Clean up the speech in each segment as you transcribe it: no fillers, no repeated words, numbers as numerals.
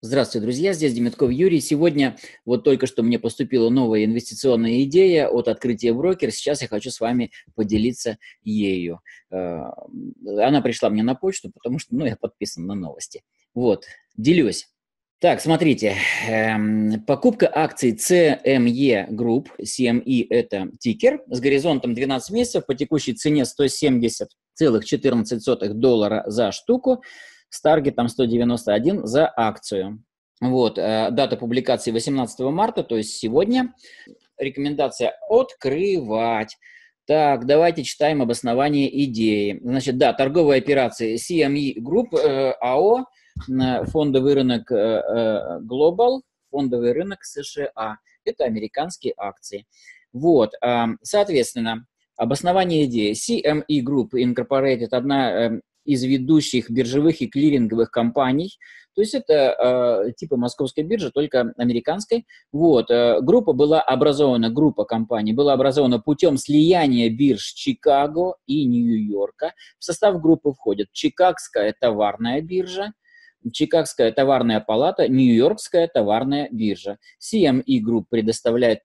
Здравствуйте, друзья, здесь Демидков Юрий. Сегодня вот только что мне поступила новая инвестиционная идея от Открытия брокер. Сейчас я хочу с вами поделиться ею. Она пришла мне на почту, потому что я подписан на новости. Вот, делюсь. Так, смотрите, покупка акций CME Group, CME это тикер, с горизонтом 12 месяцев по текущей цене $170,14 за штуку, с таргетом 191 за акцию. Вот, дата публикации 18 марта, то есть сегодня. Рекомендация открывать. Так, давайте читаем обоснование идеи. Значит, да, торговые операции CME Group, АО, фондовый рынок Global, фондовый рынок США. Это американские акции. Вот, соответственно, обоснование идеи. CME Group Incorporated – одна из ведущих биржевых и клиринговых компаний, то есть это типа московской биржи, только американской. Вот, группа компаний была образована путем слияния бирж Чикаго и Нью-Йорка. В состав группы входят Чикагская товарная биржа, Чикагская товарная палата, Нью-Йоркская товарная биржа. CME Group предоставляет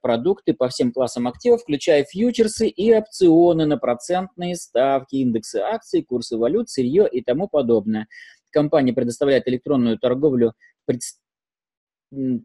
продукты по всем классам активов, включая фьючерсы и опционы на процентные ставки, индексы акций, курсы валют, сырье и тому подобное. Компания предоставляет электронную торговлю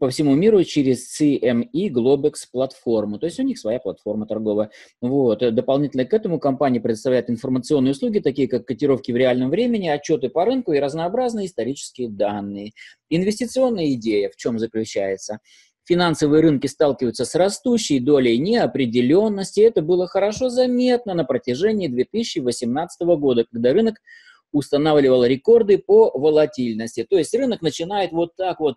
по всему миру через CME Globex платформу. То есть у них своя платформа торговая. Вот. Дополнительно к этому компания предоставляет информационные услуги, такие как котировки в реальном времени, отчеты по рынку и разнообразные исторические данные. Инвестиционная идея в чем заключается? Финансовые рынки сталкиваются с растущей долей неопределенности. Это было хорошо заметно на протяжении 2018 года, когда рынок устанавливал рекорды по волатильности. То есть рынок начинает вот так вот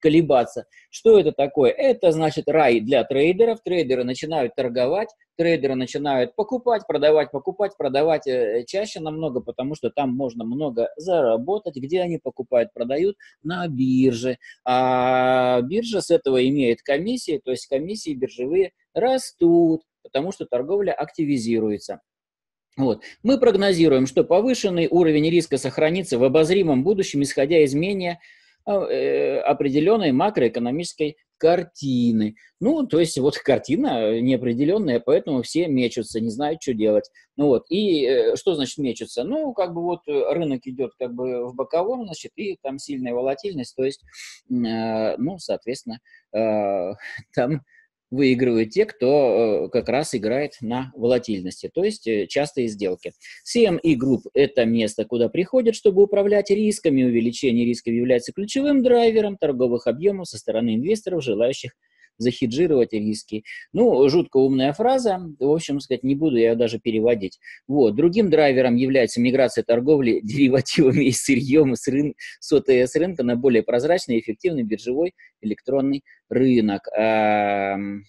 колебаться. Что это такое? Это значит рай для трейдеров. Трейдеры начинают торговать, трейдеры начинают покупать, продавать чаще намного, потому что там можно много заработать, где они покупают, продают на бирже. А биржа с этого имеет комиссии, то есть комиссии биржевые растут, потому что торговля активизируется. Вот. Мы прогнозируем, что повышенный уровень риска сохранится в обозримом будущем, исходя из менее определенной макроэкономической картины. Ну, то есть вот картина неопределенная, поэтому все мечутся, не знают, что делать. Ну вот, и что значит мечутся? Ну, как бы вот рынок идет как бы в боковом, значит, и там сильная волатильность, то есть, ну, соответственно, там выигрывают те, кто как раз играет на волатильности, то есть частые сделки. CME Group – это место, куда приходят, чтобы управлять рисками. Увеличение рисков является ключевым драйвером торговых объемов со стороны инвесторов, желающих захеджировать риски. Ну, жутко умная фраза, в общем, сказать, не буду я ее даже переводить. Вот. Другим драйвером является миграция торговли деривативами и сырьем с ОТС рынка на более прозрачный и эффективный биржевой электронный рынок. CME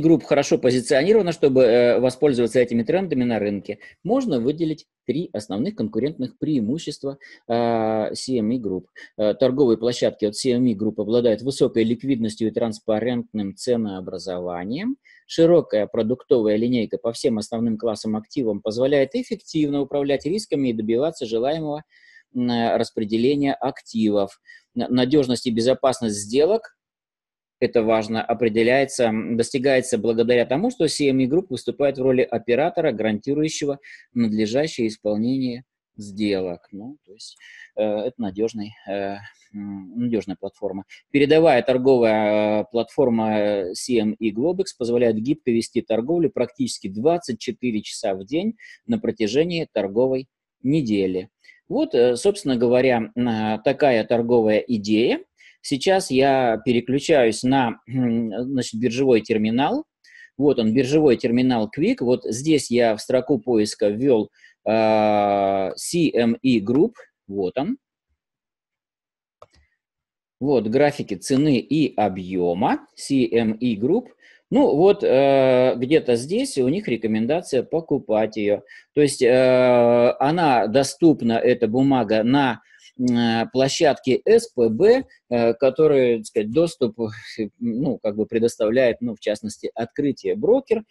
Group хорошо позиционирована, чтобы воспользоваться этими трендами на рынке. Можно выделить три основных конкурентных преимущества CME Group. Торговые площадки от CME Group обладают высокой ликвидностью и транспарентным ценообразованием. Широкая продуктовая линейка по всем основным классам активов позволяет эффективно управлять рисками и добиваться желаемого распределения активов. Надежность и безопасность сделок, это важно, определяется, достигается благодаря тому, что CME Group выступает в роли оператора, гарантирующего надлежащее исполнение сделок. Ну, то есть это надежная платформа. Передовая торговая платформа CME Globex позволяет гибко вести торговлю практически 24 часа в день на протяжении торговой недели. Вот, собственно говоря, такая торговая идея. Сейчас я переключаюсь на, значит, биржевой терминал. Вот он, биржевой терминал Quick. Вот здесь я в строку поиска ввел CME Group. Вот он. Вот графики цены и объема CME Group. Ну вот где-то здесь у них рекомендация покупать ее. То есть она доступна, эта бумага, на площадки СПБ, которые, так сказать, доступ, ну, как бы предоставляет, ну, в частности, Открытие брокер.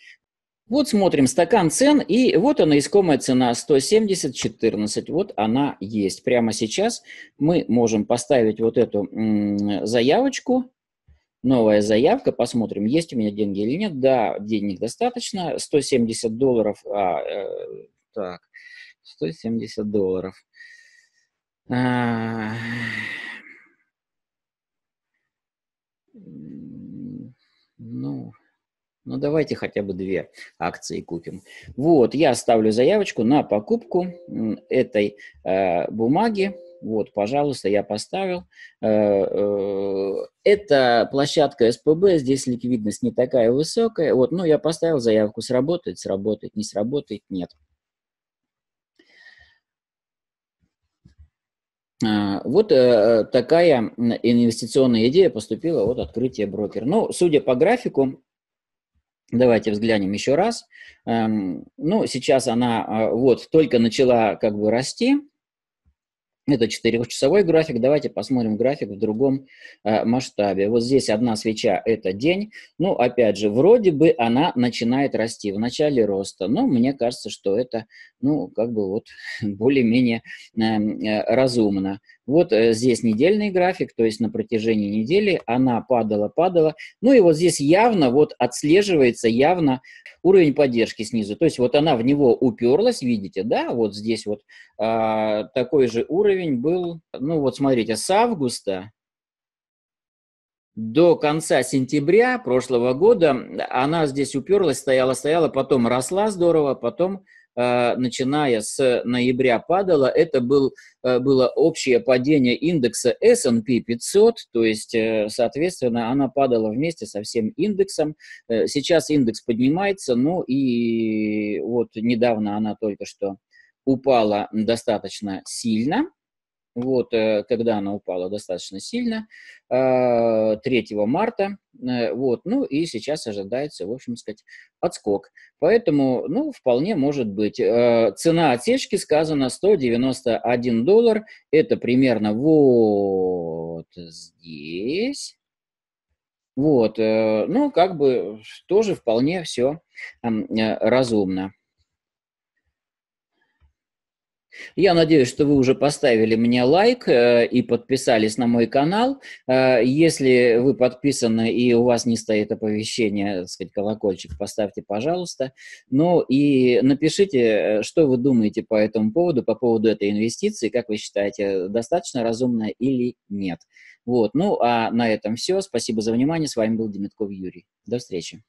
Вот смотрим стакан цен, и вот она, искомая цена 170.14, вот она есть. Прямо сейчас мы можем поставить вот эту заявочку, новая заявка, посмотрим, есть у меня деньги или нет. Да, денег достаточно, $170, так, $170. Ну, давайте хотя бы 2 акции купим. Вот, я ставлю заявочку на покупку этой бумаги. Вот, пожалуйста, я поставил. Это площадка СПБ, здесь ликвидность не такая высокая. Вот, ну, я поставил заявку, сработает, не сработает, нет. Вот такая инвестиционная идея поступила от Открытия брокер. Ну, судя по графику, давайте взглянем еще раз. Ну, сейчас она вот только начала как бы расти. Это 4-часовой график. Давайте посмотрим график в другом масштабе. Вот здесь одна свеча – это день. Ну, опять же, вроде бы она начинает расти в начале роста. Но мне кажется, что это, ну, как бы вот более-менее разумно. Вот здесь недельный график, то есть на протяжении недели она падала. Ну и вот здесь явно вот отслеживается явно уровень поддержки снизу. То есть вот она в него уперлась, видите, да? Вот здесь вот такой же уровень был. Ну вот смотрите, с августа до конца сентября прошлого года она здесь уперлась, стояла, потом росла здорово, потом... начиная с ноября падала, это было общее падение индекса S&P 500, то есть, соответственно, она падала вместе со всем индексом. Сейчас индекс поднимается, ну и вот недавно она только что упала достаточно сильно. Вот, когда она упала достаточно сильно, 3 марта, вот, ну и сейчас ожидается, в общем сказать, отскок. Поэтому, ну, вполне может быть. Цена отсечки сказана $191, это примерно вот здесь. Вот, ну, как бы тоже вполне все разумно. Я надеюсь, что вы уже поставили мне лайк и подписались на мой канал. Если вы подписаны и у вас не стоит оповещение, так сказать, колокольчик, поставьте, пожалуйста. Ну и напишите, что вы думаете по этому поводу, этой инвестиции, как вы считаете, достаточно разумно или нет. Вот, ну а на этом все. Спасибо за внимание. С вами был Демидков Юрий. До встречи.